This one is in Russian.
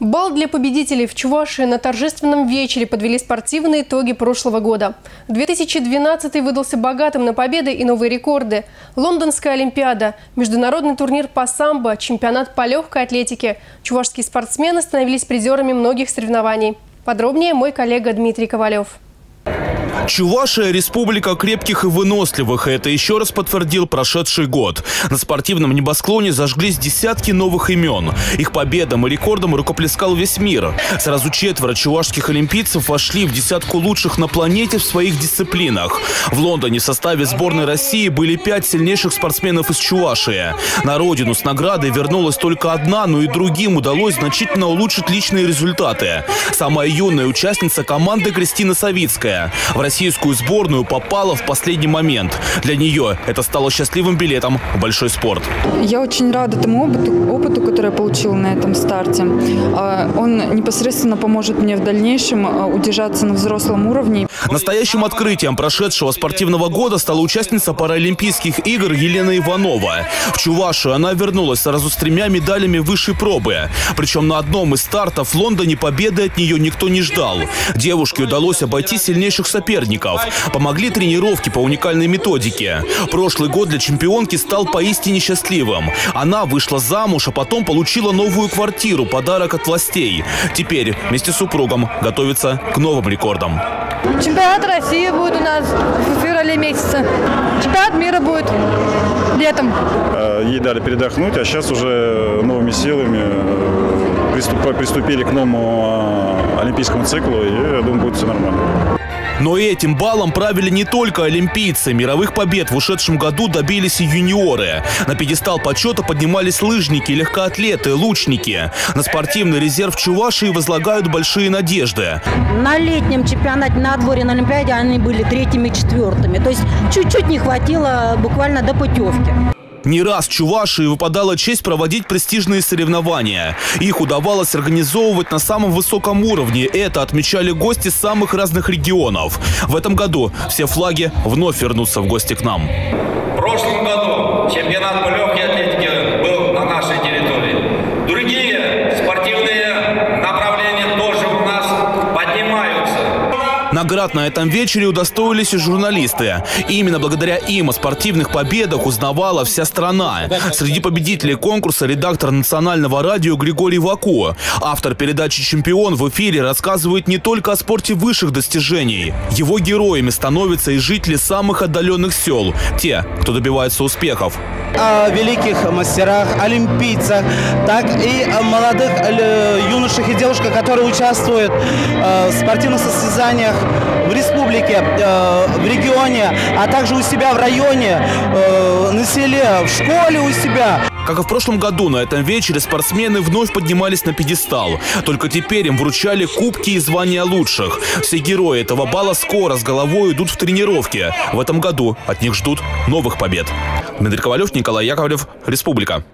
Бал для победителей в Чувашии на торжественном вечере подвели спортивные итоги прошлого года. 2012 выдался богатым на победы и новые рекорды. Лондонская Олимпиада, международный турнир по самбо, чемпионат по легкой атлетике. Чувашские спортсмены становились призерами многих соревнований. Подробнее мой коллега Дмитрий Ковалев. Чувашия – республика крепких и выносливых. Это еще раз подтвердил прошедший год. На спортивном небосклоне зажглись десятки новых имен. Их победам и рекордам рукоплескал весь мир. Сразу четверо чувашских олимпийцев вошли в десятку лучших на планете в своих дисциплинах. В Лондоне в составе сборной России были 5 сильнейших спортсменов из Чувашии. На родину с наградой вернулась только одна, но и другим удалось значительно улучшить личные результаты. Самая юная участница команды Кристина Савицкая. В российскую сборную попала в последний момент. Для нее это стало счастливым билетом в большой спорт. Я очень рада тому опыту, который я получила на этом старте. Он непосредственно поможет мне в дальнейшем удержаться на взрослом уровне. Настоящим открытием прошедшего спортивного года стала участница Паралимпийских игр Елена Иванова. В Чувашию она вернулась сразу с 3 медалями высшей пробы. Причем на одном из стартов в Лондоне победы от нее никто не ждал. Девушке удалось обойти сильнейших соперников. Помогли тренировки по уникальной методике. Прошлый год для чемпионки стал поистине счастливым. Она вышла замуж, а потом получила новую квартиру, подарок от властей. Теперь вместе с супругом готовится к новым рекордам. Чемпионат России будет у нас в феврале месяце. Чемпионат мира будет летом. Ей дали передохнуть, а сейчас уже новыми силами приступили к новому олимпийскому циклу. И, я думаю, будет все нормально. Но этим балом правили не только олимпийцы. Мировых побед в ушедшем году добились и юниоры. На пьедестал почета поднимались лыжники, легкоатлеты, лучники. На спортивный резерв Чувашии возлагают большие надежды. На летнем чемпионате, на отборе на Олимпиаде они были 3-ми, 4-ми. То есть чуть-чуть не хватило буквально до путевки. Не раз Чувашии выпадала честь проводить престижные соревнования. Их удавалось организовывать на самом высоком уровне. Это отмечали гости самых разных регионов. В этом году все флаги вновь вернутся в гости к нам. В прошлом году чемпионат по легкой атлетике был на нашей территории. Другие спортивные направления тоже у нас поднимаются. Наград на этом вечере удостоились и журналисты. Именно благодаря им о спортивных победах узнавала вся страна. Среди победителей конкурса редактор национального радио Григорий Вакуа. Автор передачи «Чемпион» в эфире рассказывает не только о спорте высших достижений. Его героями становятся и жители самых отдаленных сел. Те, кто добивается успехов. О великих мастерах, олимпийцах, так и о молодых юношах и девушках, которые участвуют в спортивных состязаниях в республике, в регионе, а также у себя в районе, на селе, в школе у себя. Как и в прошлом году, на этом вечере спортсмены вновь поднимались на пьедестал. Только теперь им вручали кубки и звания лучших. Все герои этого бала скоро с головой идут в тренировки. В этом году от них ждут новых побед. Дмитрий Ковалев, Николай Яковлев, Республика.